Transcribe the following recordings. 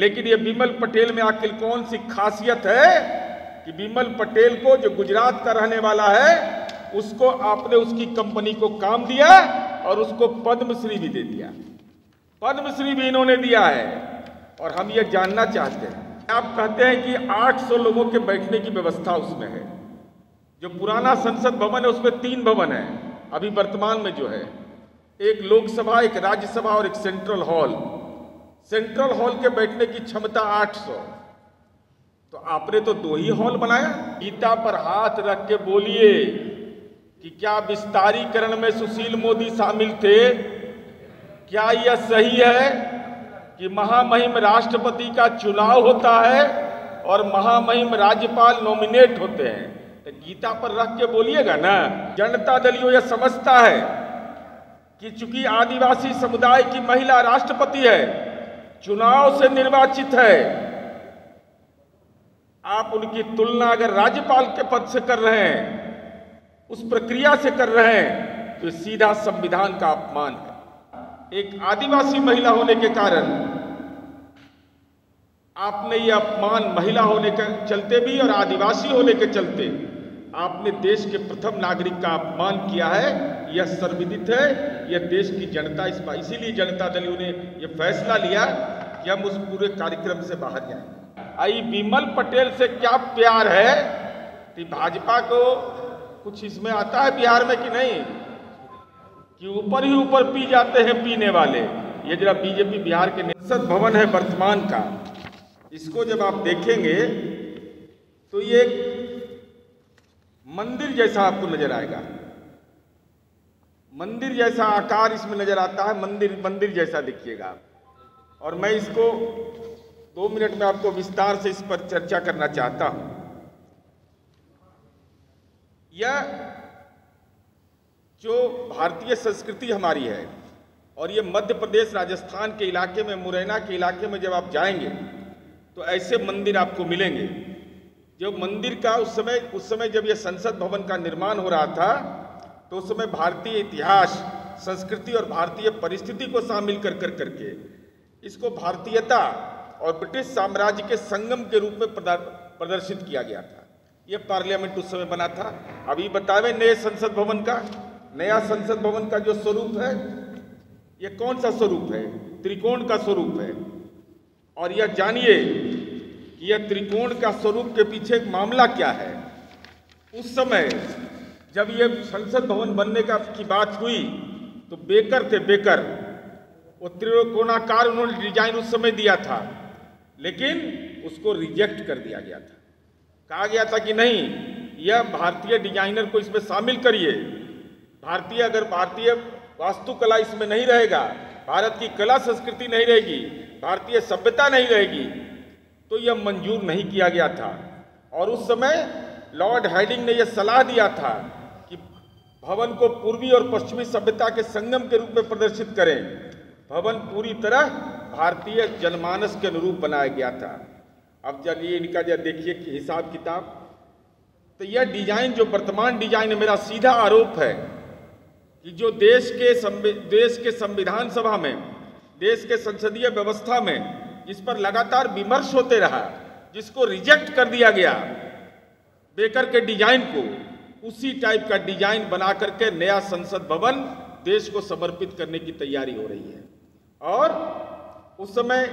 लेकिन ये बिमल पटेल में आखिर कौन सी खासियत है कि बिमल पटेल को, जो गुजरात का रहने वाला है, उसको आपने उसकी कंपनी को काम दिया और उसको पद्मश्री भी दे दिया। पद्मश्री भी इन्होंने दिया है। और हम ये जानना चाहते हैं, आप कहते हैं कि 800 लोगों के बैठने की व्यवस्था उसमें है। जो पुराना संसद भवन है उसमें 3 भवन है अभी वर्तमान में जो है, एक लोकसभा, एक राज्यसभा और एक सेंट्रल हॉल। सेंट्रल हॉल के बैठने की क्षमता 800, तो आपने तो 2 ही हॉल बनाया। गीता पर हाथ रख के बोलिए कि क्या विस्तारीकरण में सुशील मोदी शामिल थे? क्या यह सही है कि महामहिम राष्ट्रपति का चुनाव होता है और महामहिम राज्यपाल नॉमिनेट होते हैं? तो गीता पर रख के बोलिएगा ना। जनता दल यू यह समझता है कि चूंकि आदिवासी समुदाय की महिला राष्ट्रपति है, चुनाव से निर्वाचित है, आप उनकी तुलना अगर राज्यपाल के पद से कर रहे हैं, उस प्रक्रिया से कर रहे हैं, तो सीधा संविधान का अपमान है। एक आदिवासी महिला होने के कारण आपने यह अपमान, महिला होने के चलते भी और आदिवासी होने के चलते आपने देश के प्रथम नागरिक का अपमान किया है। यह सर्वविदित है। यह देश की जनता इस पर, इसीलिए जनता दल यू ने यह फैसला लिया कि हम उस पूरे कार्यक्रम से बाहर जाएं। आई बिमल पटेल से क्या प्यार है कि भाजपा को कुछ इसमें आता है बिहार में कि नहीं, कि ऊपर ही ऊपर पी जाते हैं पीने वाले। ये जरा बीजेपी बिहार के संसद भवन है वर्तमान का, इसको जब आप देखेंगे तो ये मंदिर जैसा आपको नजर आएगा। मंदिर जैसा आकार इसमें नजर आता है। मंदिर जैसा देखिएगा आप। और मैं इसको 2 मिनट में आपको विस्तार से इस पर चर्चा करना चाहता हूं। यह जो भारतीय संस्कृति हमारी है, और ये मध्य प्रदेश, राजस्थान के इलाके में, मुरैना के इलाके में जब आप जाएंगे तो ऐसे मंदिर आपको मिलेंगे। जो मंदिर का उस समय जब ये संसद भवन का निर्माण हो रहा था, तो उस समय भारतीय इतिहास, संस्कृति और भारतीय परिस्थिति को शामिल करके इसको भारतीयता और ब्रिटिश साम्राज्य के संगम के रूप में प्रदर्शित किया गया था। ये पार्लियामेंट उस समय बना था। अभी बतावे नए संसद भवन का, नया संसद भवन का जो स्वरूप है, ये कौन सा स्वरूप है? त्रिकोण का स्वरूप है। और यह जानिए कि यह त्रिकोण का स्वरूप के पीछे एक मामला क्या है। उस समय जब यह संसद भवन बनने की बात हुई तो बेकर थे, बेकर, वो त्रिकोणाकार उन्होंने डिजाइन उस समय दिया था, लेकिन उसको रिजेक्ट कर दिया गया था। कहा गया था कि नहीं, यह भारतीय डिजाइनर को इसमें शामिल करिए। अगर भारतीय वास्तुकला इसमें नहीं रहेगा, भारत की कला संस्कृति नहीं रहेगी, भारतीय सभ्यता नहीं रहेगी, तो यह मंजूर नहीं किया गया था। और उस समय लॉर्ड हैडिंग ने यह सलाह दिया था कि भवन को पूर्वी और पश्चिमी सभ्यता के संगम के रूप में प्रदर्शित करें। भवन पूरी तरह भारतीय जनमानस के अनुरूप बनाया गया था। अब चलिए इनका जरा देखिए कि हिसाब किताब। तो यह डिजाइन, जो वर्तमान डिजाइन है, मेरा सीधा आरोप है कि जो देश के संविधान सभा में, देश के संसदीय व्यवस्था में जिस पर लगातार विमर्श होते रहा, जिसको रिजेक्ट कर दिया गया, बेकर के डिजाइन को उसी टाइप का डिजाइन बना करके नया संसद भवन देश को समर्पित करने की तैयारी हो रही है। और उस समय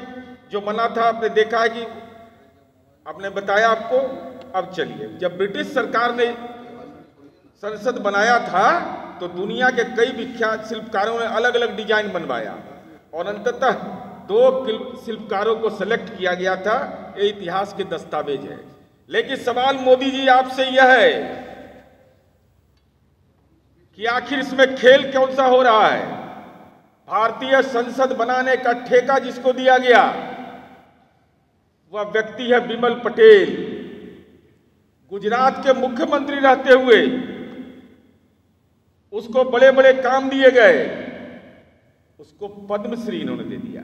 जो बना था, आपने देखा है कि आपने बताया आपको। अब चलिए, जब ब्रिटिश सरकार ने संसद बनाया था तो दुनिया के कई विख्यात शिल्पकारों ने अलग अलग डिजाइन बनवाया और अंततः 2 शिल्पकारों को सेलेक्ट किया गया था। ये इतिहास के दस्तावेज है। लेकिन सवाल मोदी जी आपसे यह है कि आखिर इसमें खेल कौन सा हो रहा है? भारतीय संसद बनाने का ठेका जिसको दिया गया, वह व्यक्ति है बिमल पटेल। गुजरात के मुख्यमंत्री रहते हुए उसको बड़े बड़े काम दिए गए, उसको पद्मश्री इन्होंने दे दिया।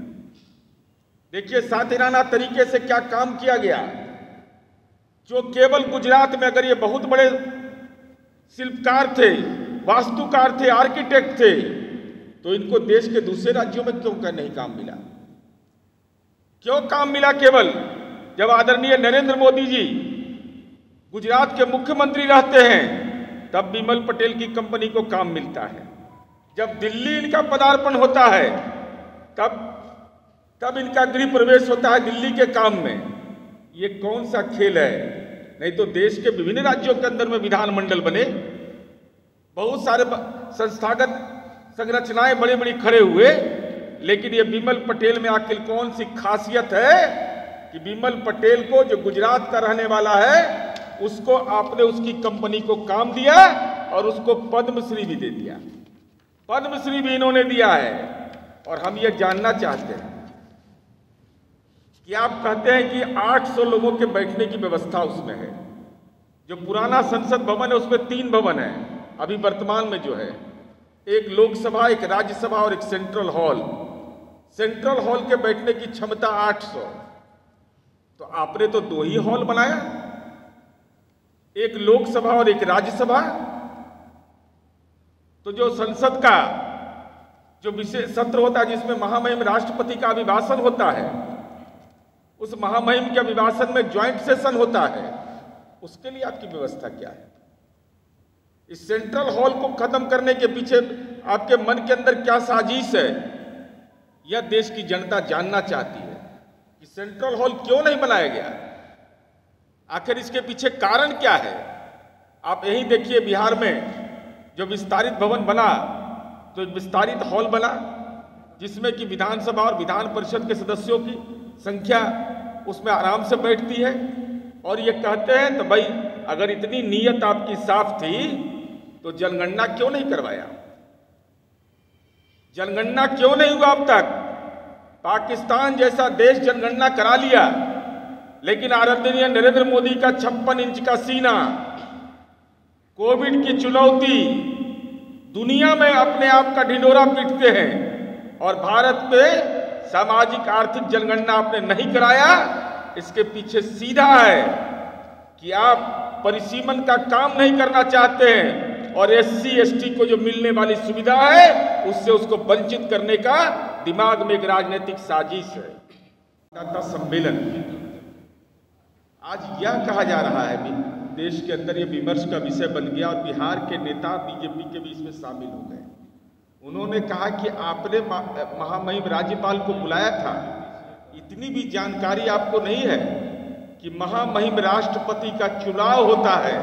देखिए सातिराना तरीके से क्या काम किया गया। जो केवल गुजरात में, अगर ये बहुत बड़े शिल्पकार थे, वास्तुकार थे, आर्किटेक्ट थे, तो इनको देश के दूसरे राज्यों में क्यों नहीं काम मिला? क्यों काम मिला? केवल जब आदरणीय नरेंद्र मोदी जी गुजरात के मुख्यमंत्री रहते हैं तब बिमल पटेल की कंपनी को काम मिलता है। जब दिल्ली इनका पदार्पण होता है तब इनका गृह प्रवेश होता है दिल्ली के काम में। ये कौन सा खेल है? नहीं तो देश के विभिन्न राज्यों के अंदर में विधानमंडल बने, बहुत सारे संस्थागत संरचनाएं बड़ी बड़ी खड़े हुए, लेकिन ये बिमल पटेल में आखिर कौन सी खासियत है कि बिमल पटेल को, जो गुजरात का रहने वाला है, उसको आपने उसकी कंपनी को काम दिया और उसको पद्मश्री भी दे दिया। पद्मश्री भी इन्होंने दिया है। और हम ये जानना चाहते हैं कि आप कहते हैं कि 800 लोगों के बैठने की व्यवस्था उसमें है। जो पुराना संसद भवन है उसमें 3 भवन है अभी वर्तमान में जो है, एक लोकसभा, एक राज्यसभा और एक सेंट्रल हॉल। सेंट्रल हॉल के बैठने की क्षमता 800, तो आपने तो 2 ही हॉल बनाया, एक लोकसभा और एक राज्यसभा। तो जो संसद का जो विशेष सत्र होता है जिसमें महामहिम राष्ट्रपति का अभिभाषण होता है, उस महामहिम के अभिभाषण में ज्वाइंट सेशन होता है, उसके लिए आपकी व्यवस्था क्या है? इस सेंट्रल हॉल को खत्म करने के पीछे आपके मन के अंदर क्या साजिश है, यह देश की जनता जानना चाहती है कि सेंट्रल हॉल क्यों नहीं बनाया गया, आखिर इसके पीछे कारण क्या है। आप यही देखिए, बिहार में जो विस्तारित भवन बना, तो विस्तारित हॉल बना जिसमें कि विधानसभा और विधान परिषद के सदस्यों की संख्या उसमें आराम से बैठती है। और ये कहते हैं तो भाई अगर इतनी नीयत आपकी साफ थी तो जनगणना क्यों नहीं करवाया? जनगणना क्यों नहीं हुआ? अब तक पाकिस्तान जैसा देश जनगणना करा लिया, लेकिन आदरणीय नरेंद्र मोदी का 56 इंच का सीना, कोविड की चुनौती, दुनिया में अपने आप का ढिंढोरा पीटते हैं और भारत पे सामाजिक आर्थिक जनगणना आपने नहीं कराया। इसके पीछे सीधा है कि आप परिसीमन का काम नहीं करना चाहते हैं और SC ST को जो मिलने वाली सुविधा है उससे उसको वंचित करने का दिमाग में एक राजनीतिक साजिश है। मतदाता सम्मेलन आज यह कहा जा रहा है, देश के अंदर यह विमर्श का विषय बन गया और बिहार के नेता बीजेपी के भी इसमें शामिल हो गए। उन्होंने कहा कि आपने महामहिम राज्यपाल को बुलाया था, इतनी भी जानकारी आपको नहीं है कि महामहिम राष्ट्रपति का चुनाव होता है।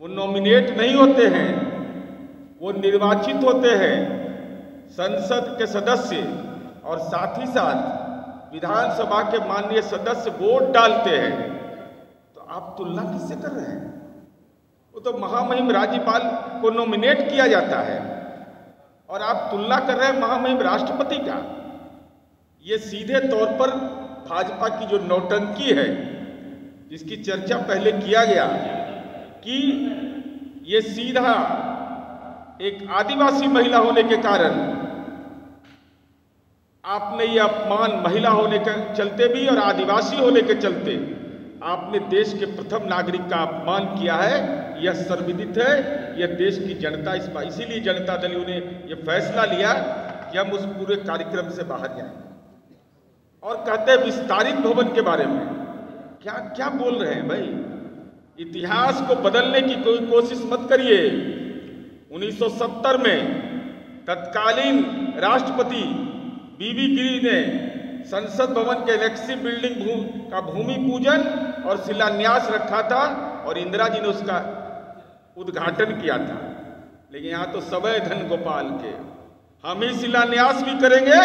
वो नॉमिनेट नहीं होते हैं, वो निर्वाचित होते हैं संसद के सदस्य, और साथ ही साथ विधानसभा के माननीय सदस्य वोट डालते हैं। आप तुलना किससे कर रहे हैं? वो तो महामहिम राज्यपाल को नॉमिनेट किया जाता है और आप तुलना कर रहे हैं महामहिम राष्ट्रपति का। ये सीधे तौर पर भाजपा की जो नौटंकी है, जिसकी चर्चा पहले किया गया कि ये सीधा एक आदिवासी महिला होने के कारण आपने ये अपमान, महिला होने के चलते भी और आदिवासी होने के चलते आपने देश के प्रथम नागरिक का अपमान किया है, यह सर्वविदित है। यह देश की जनता इस पर, इसीलिए जनता दल यू ने यह फैसला लिया कि हम उस पूरे कार्यक्रम से बाहर जाएंगे। और कहते हैं विस्तारित भवन के बारे में, क्या क्या बोल रहे हैं भाई? इतिहास को बदलने की कोई कोशिश मत करिए। 1970 में तत्कालीन राष्ट्रपति BV गिरि ने संसद भवन के एनेक्सी बिल्डिंग का भूमि पूजन और शिलान्यास रखा था और इंदिरा जी ने उसका उद्घाटन किया था। लेकिन यहाँ तो सब है धन गोपाल के, हम ही शिलान्यास भी करेंगे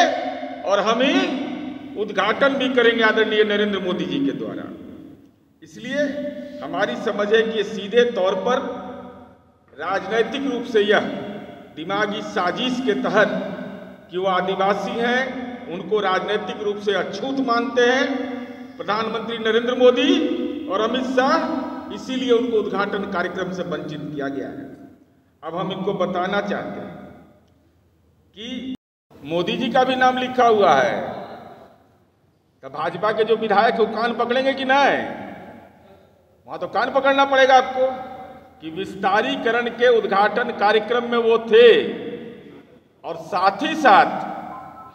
और हम ही उद्घाटन भी करेंगे आदरणीय नरेंद्र मोदी जी के द्वारा। इसलिए हमारी समझ है कि सीधे तौर पर राजनैतिक रूप से यह दिमागी साजिश के तहत कि वो आदिवासी हैं, उनको राजनीतिक रूप से अछूत मानते हैं प्रधानमंत्री नरेंद्र मोदी और अमित शाह, इसीलिए उनको उद्घाटन कार्यक्रम से वंचित किया गया है। अब हम इनको बताना चाहते हैं कि मोदी जी का भी नाम लिखा हुआ है, तो भाजपा के जो विधायक वो कान पकड़ेंगे कि नहीं? वहां तो कान पकड़ना पड़ेगा आपको कि विस्तारीकरण के उद्घाटन कार्यक्रम में वो थे। और साथ ही साथ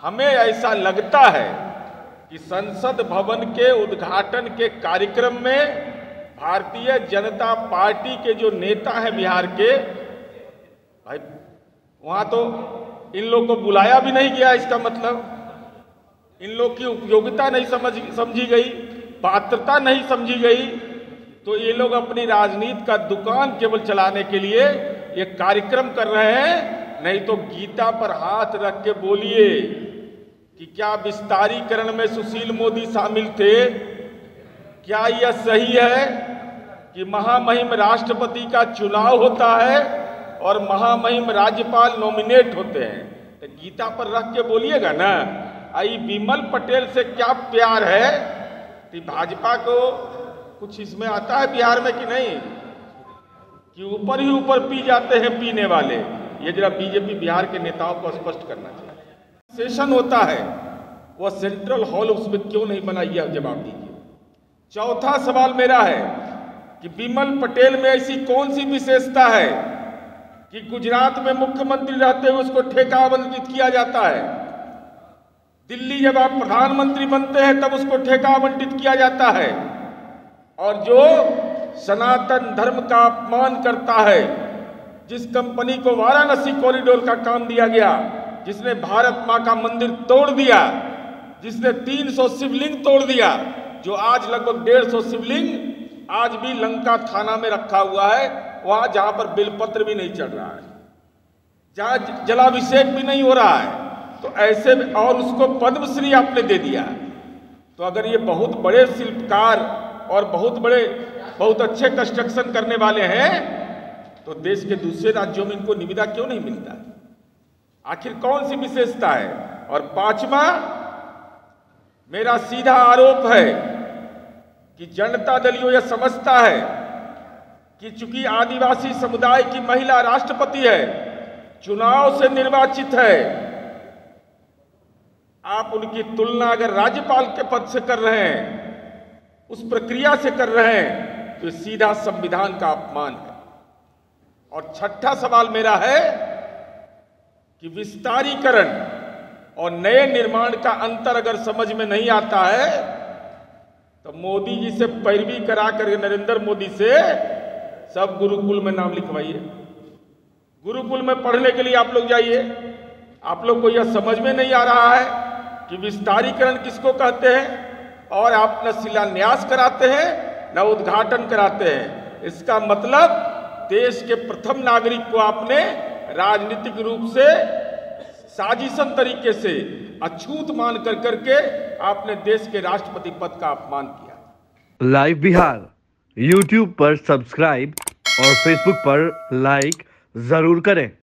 हमें ऐसा लगता है कि संसद भवन के उद्घाटन के कार्यक्रम में भारतीय जनता पार्टी के जो नेता हैं बिहार के, भाई वहां तो इन लोग को बुलाया भी नहीं गया। इसका मतलब इन लोग की उपयोगिता नहीं समझी गई, पात्रता नहीं समझी गई। तो ये लोग अपनी राजनीति का दुकान केवल चलाने के लिए ये कार्यक्रम कर रहे हैं। नहीं तो गीता पर हाथ रख के बोलिए कि क्या विस्तारीकरण में सुशील मोदी शामिल थे? क्या यह सही है कि महामहिम राष्ट्रपति का चुनाव होता है और महामहिम राज्यपाल नॉमिनेट होते हैं? तो गीता पर रख के बोलिएगा ना। आई बिमल पटेल से क्या प्यार है कि भाजपा को कुछ इसमें आता है बिहार में कि नहीं, कि ऊपर ही ऊपर पी जाते हैं पीने वाले। ये जरा बीजेपी बिहार के नेताओं को स्पष्ट करना चाहिए। सेशन होता है वह सेंट्रल हॉल उसमें क्यों नहीं बना, यह जवाब दीजिए। चौथा सवाल मेरा है कि बिमल पटेल में ऐसी कौन सी विशेषता है कि गुजरात में मुख्यमंत्री रहते हुए उसको ठेका आवंटित किया जाता है, दिल्ली जब आप प्रधानमंत्री बनते हैं तब उसको ठेका आवंटित किया जाता है, और जो सनातन धर्म का अपमान करता है, जिस कंपनी को वाराणसी कॉरिडोर का काम दिया गया, जिसने भारत माँ का मंदिर तोड़ दिया, जिसने 300 शिवलिंग तोड़ दिया, जो आज लगभग 150 शिवलिंग आज भी लंका थाना में रखा हुआ है, वहां जहां पर बेलपत्र भी नहीं चढ़ रहा है, जहां जलाभिषेक भी नहीं हो रहा है, तो ऐसे में और उसको पद्मश्री आपने दे दिया। तो अगर ये बहुत बड़े शिल्पकार और बहुत अच्छे कंस्ट्रक्शन करने वाले हैं तो देश के दूसरे राज्यों में इनको निविदा क्यों नहीं मिलता? आखिर कौन सी विशेषता है? और पांचवा मेरा सीधा आरोप है कि जनता दल यू यह समझता है कि चूंकि आदिवासी समुदाय की महिला राष्ट्रपति है, चुनाव से निर्वाचित है, आप उनकी तुलना अगर राज्यपाल के पद से कर रहे हैं, उस प्रक्रिया से कर रहे हैं, तो सीधा संविधान का अपमान है। और छठा सवाल मेरा है कि विस्तारीकरण और नए निर्माण का अंतर अगर समझ में नहीं आता है तो मोदी जी से पैरवी करा करके नरेंद्र मोदी से सब गुरुकुल में नाम लिखवाइए, गुरुकुल में पढ़ने के लिए आप लोग जाइए। आप लोग को यह समझ में नहीं आ रहा है कि विस्तारीकरण किसको कहते हैं, और आप न शिलान्यास कराते हैं न उद्घाटन कराते हैं। इसका मतलब देश के प्रथम नागरिक को आपने राजनीतिक रूप से साजिशन तरीके से अछूत मान कर करके आपने देश के राष्ट्रपति पद का अपमान किया। लाइव बिहार YouTube पर सब्सक्राइब और Facebook पर लाइक जरूर करें।